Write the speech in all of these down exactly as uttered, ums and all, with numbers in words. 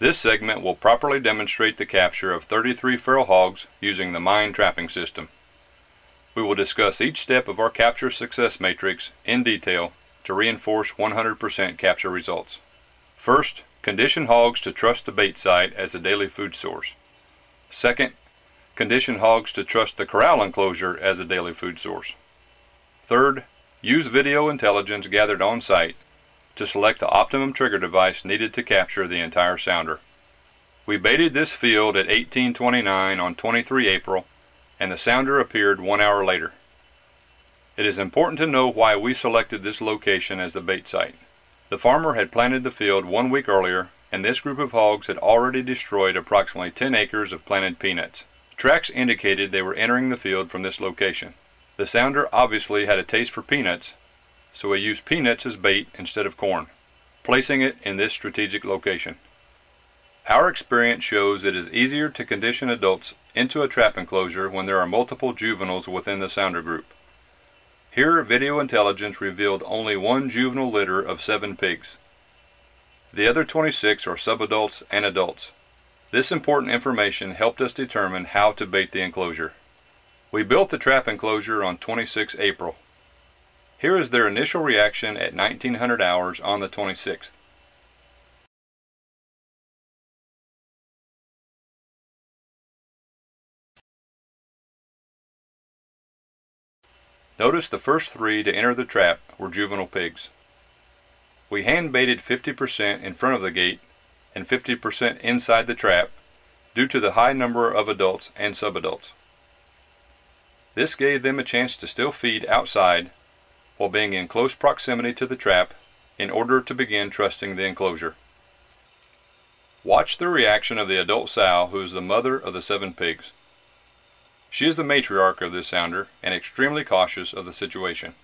This segment will properly demonstrate the capture of thirty-three feral hogs using the M I N E trapping system. We will discuss each step of our capture success matrix in detail to reinforce one hundred percent capture results. First, condition hogs to trust the bait site as a daily food source. Second, condition hogs to trust the corral enclosure as a daily food source. Third, use video intelligence gathered on site to select the optimum trigger device needed to capture the entire sounder. We baited this field at eighteen twenty-nine on the twenty-third of April, and the sounder appeared one hour later. It is important to know why we selected this location as the bait site. The farmer had planted the field one week earlier, and this group of hogs had already destroyed approximately ten acres of planted peanuts. Tracks indicated they were entering the field from this location. The sounder obviously had a taste for peanuts, so we used peanuts as bait instead of corn, placing it in this strategic location. Our experience shows it is easier to condition adults into a trap enclosure when there are multiple juveniles within the sounder group. Here, video intelligence revealed only one juvenile litter of seven pigs. The other twenty-six are subadults and adults. This important information helped us determine how to bait the enclosure. We built the trap enclosure on the twenty-sixth of April. Here is their initial reaction at nineteen hundred hours on the twenty-sixth. Notice the first three to enter the trap were juvenile pigs. We hand baited fifty percent in front of the gate and fifty percent inside the trap due to the high number of adults and subadults. This gave them a chance to still feed outside while being in close proximity to the trap in order to begin trusting the enclosure. Watch the reaction of the adult sow, who is the mother of the seven pigs. She is the matriarch of this sounder and extremely cautious of the situation.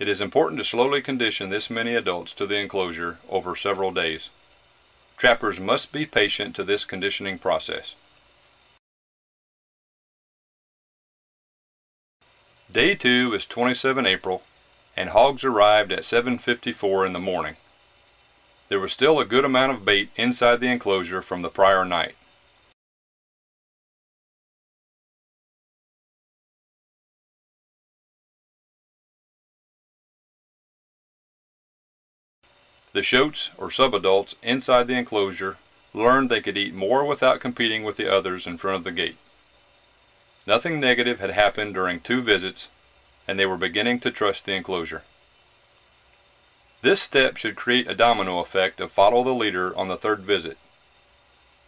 It is important to slowly condition this many adults to the enclosure over several days. Trappers must be patient to this conditioning process. Day two is the twenty-seventh of April, and hogs arrived at seven fifty-four in the morning. There was still a good amount of bait inside the enclosure from the prior night. The shotes, or subadults, inside the enclosure learned they could eat more without competing with the others in front of the gate. Nothing negative had happened during two visits, and they were beginning to trust the enclosure. This step should create a domino effect of follow the leader on the third visit.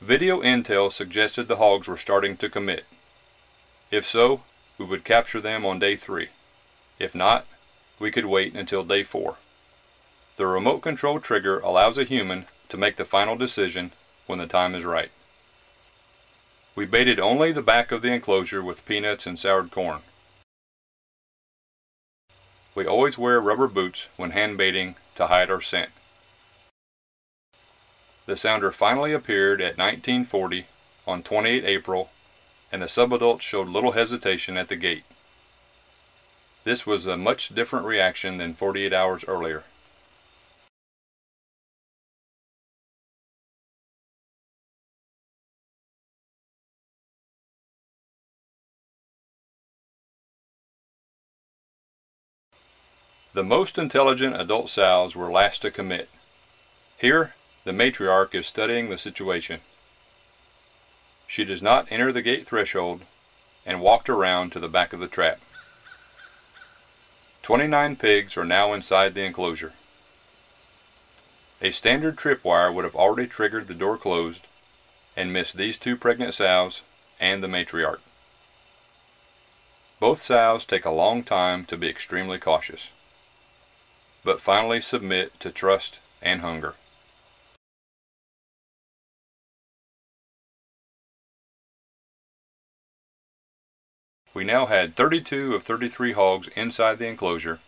Video intel suggested the hogs were starting to commit. If so, we would capture them on day three. If not, we could wait until day four. The remote control trigger allows a human to make the final decision when the time is right. We baited only the back of the enclosure with peanuts and soured corn. We always wear rubber boots when hand baiting to hide our scent. The sounder finally appeared at nineteen forty on the twenty-eighth of April, and the subadults showed little hesitation at the gate. This was a much different reaction than forty-eight hours earlier. The most intelligent adult sows were last to commit. Here, the matriarch is studying the situation. She does not enter the gate threshold and walked around to the back of the trap. twenty-nine pigs are now inside the enclosure. A standard tripwire would have already triggered the door closed and missed these two pregnant sows and the matriarch. Both sows take a long time to be extremely cautious, but finally submit to trust and hunger. We now had thirty-two of thirty-three hogs inside the enclosure,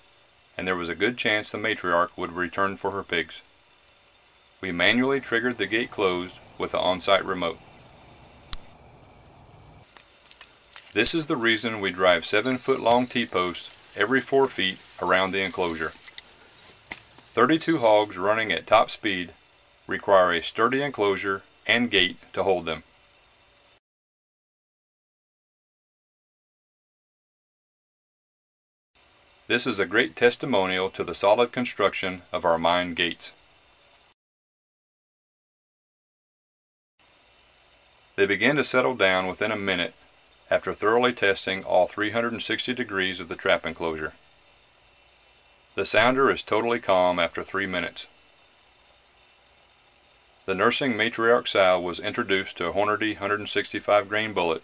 and there was a good chance the matriarch would return for her pigs. We manually triggered the gate closed with the on-site remote. This is the reason we drive seven-foot-long T-posts every four feet around the enclosure. thirty-two hogs running at top speed require a sturdy enclosure and gate to hold them. This is a great testimonial to the solid construction of our mine gates. They began to settle down within a minute after thoroughly testing all three hundred sixty degrees of the trap enclosure. The sounder is totally calm after three minutes. The nursing matriarch sow was introduced to a Hornady one hundred sixty-five grain bullet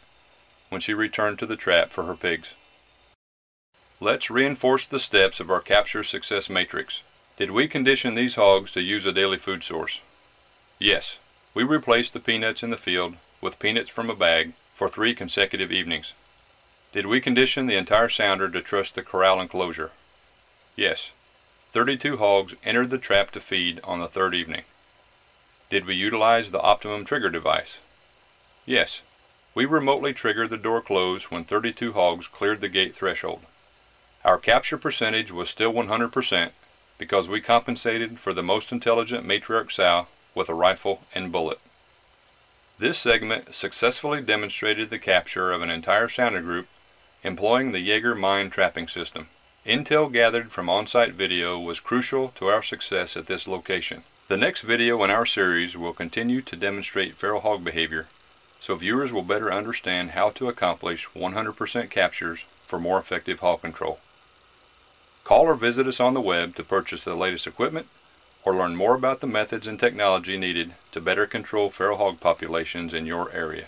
when she returned to the trap for her pigs. Let's reinforce the steps of our capture success matrix. Did we condition these hogs to use a daily food source? Yes. We replaced the peanuts in the field with peanuts from a bag for three consecutive evenings. Did we condition the entire sounder to trust the corral enclosure? Yes. thirty-two hogs entered the trap to feed on the third evening. Did we utilize the optimum trigger device? Yes. We remotely triggered the door close when thirty-two hogs cleared the gate threshold. Our capture percentage was still one hundred percent because we compensated for the most intelligent matriarch sow with a rifle and bullet. This segment successfully demonstrated the capture of an entire sounder group employing the Jaeger mine trapping system. Intel gathered from on-site video was crucial to our success at this location. The next video in our series will continue to demonstrate feral hog behavior, so viewers will better understand how to accomplish one hundred percent captures for more effective hog control. Call or visit us on the web to purchase the latest equipment or learn more about the methods and technology needed to better control feral hog populations in your area.